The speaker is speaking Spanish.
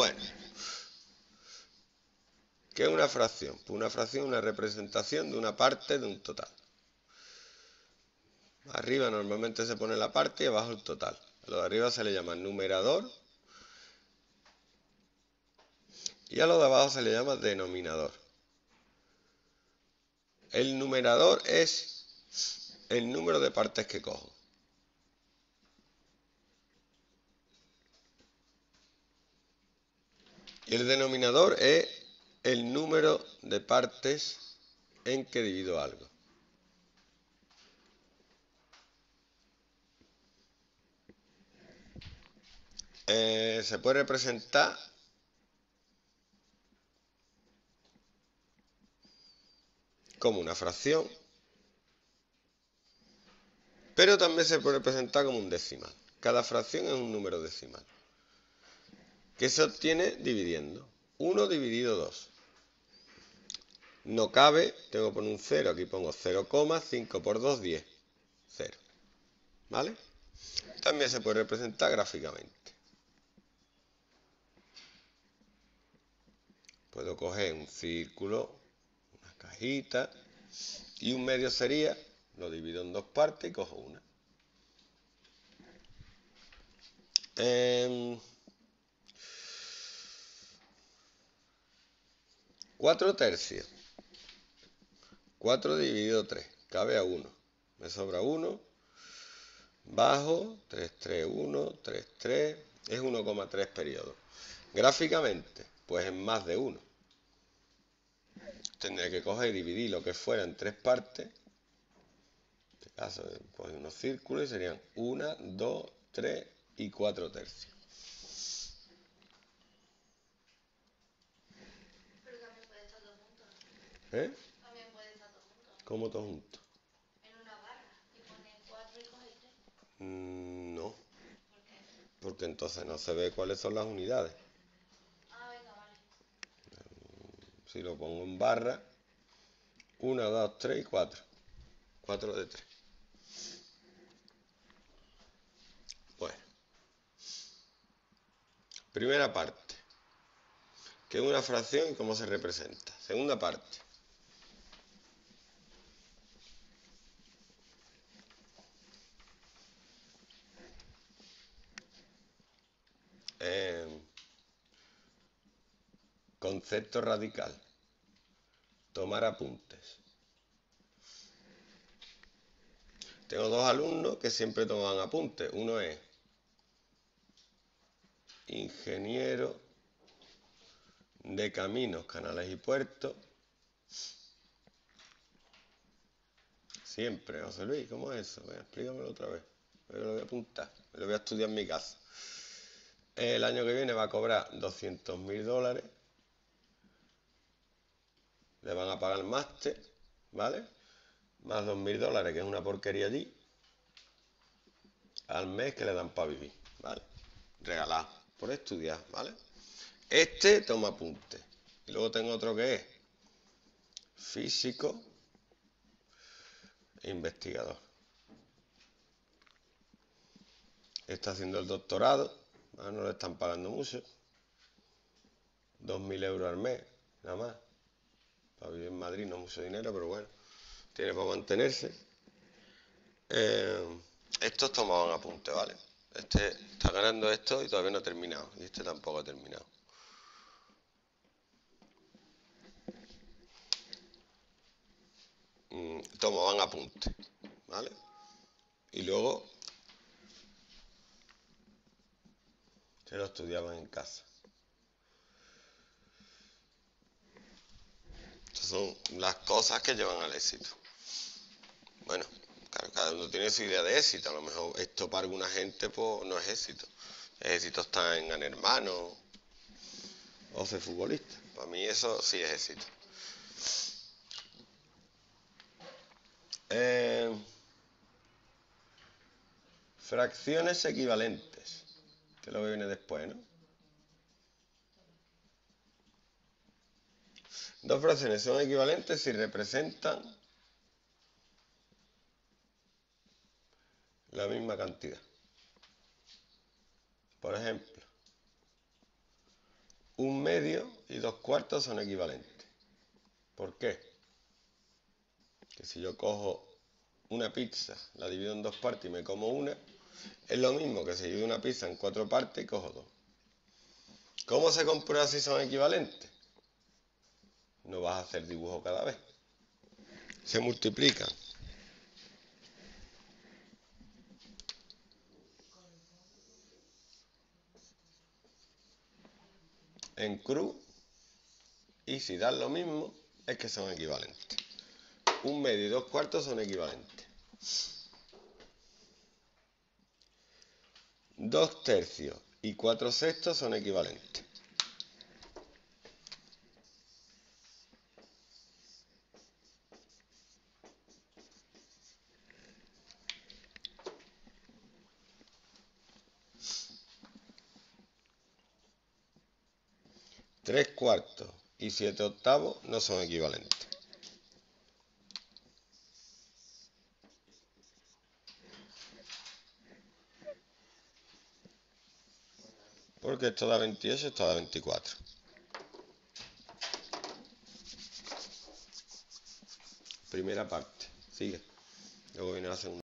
Bueno, ¿qué es una fracción? Pues una fracción es una representación de una parte de un total. Arriba normalmente se pone la parte y abajo el total. A lo de arriba se le llama numerador y a lo de abajo se le llama denominador. El numerador es el número de partes que cojo. Y el denominador es el número de partes en que divido algo. Se puede representar como una fracción, pero también se puede representar como un decimal. Cada fracción es un número decimal, que se obtiene dividiendo. 1 dividido 2. No cabe, tengo que poner un 0, aquí pongo 0, 5 por 2, 10. 0. ¿Vale? También se puede representar gráficamente. Puedo coger un círculo, una cajita, y un medio sería, lo divido en dos partes y cojo una. Cuatro tercios. 4 dividido 3. Cabe a 1. Me sobra 1. Bajo. 3, 3, 1. 3, 3. Es 1,3 periodos. Gráficamente, pues es más de 1. Tendré que coger y dividir lo que fuera en tres partes. En este caso, pues unos círculos y serían 1, 2, 3 y 4 tercios. ¿Eh? También puede estar todo junto. ¿Cómo todo junto? En una barra y pones 4 y coges 3. No. ¿Por qué? Porque entonces no se ve cuáles son las unidades. Ah, venga, vale. Si lo pongo en barra, 1, 2, 3 y 4. 4 de 3. Bueno. Primera parte. ¿Qué es una fracción y cómo se representa? Segunda parte. Concepto radical. Tomar apuntes. Tengo dos alumnos que siempre toman apuntes. Uno es ingeniero de caminos, canales y puertos. Siempre, José Luis, ¿cómo es eso? Venga, explícamelo otra vez. Yo lo voy a apuntar, lo voy a estudiar en mi casa. El año que viene va a cobrar $200.000. Le van a pagar el máster, ¿vale? Más $2.000, que es una porquería allí. Al mes que le dan para vivir, ¿vale? Regalado por estudiar, ¿vale? Este toma apuntes. Y luego tengo otro que es físico e investigador. Está haciendo el doctorado. No le están pagando mucho. 2.000 euros al mes, nada más. Para vivir en Madrid no es mucho dinero, pero bueno. Tiene para mantenerse. Estos tomaban apuntes, ¿vale? Este está ganando esto y todavía no ha terminado. Y este tampoco ha terminado. Tomaban apuntes, ¿vale? Y luego se lo estudiaban en casa. Estas son las cosas que llevan al éxito. Bueno, claro, cada uno tiene su idea de éxito. A lo mejor esto para alguna gente pues, no es éxito. El éxito está en ganar hermanos o ser futbolista. Para mí eso sí es éxito. Fracciones equivalentes, que lo que viene después, ¿no? Dos fracciones son equivalentes si representan la misma cantidad. Por ejemplo, un medio y 2/4 son equivalentes. ¿Por qué? Que si yo cojo una pizza, la divido en 2 partes y me como una, es lo mismo que si divido una pizza en 4 partes y cojo 2. ¿Cómo se comprueba si son equivalentes? No vas a hacer dibujo cada vez. Se multiplican. En cruz, y si dan lo mismo, es que son equivalentes. 1/2 y 2/4 son equivalentes. 2/3 y 4/6 son equivalentes. 3/4 y 7/8 no son equivalentes. 'Porque esto da 28, esto da 24. Primera parte. Sigue. Luego viene la segunda.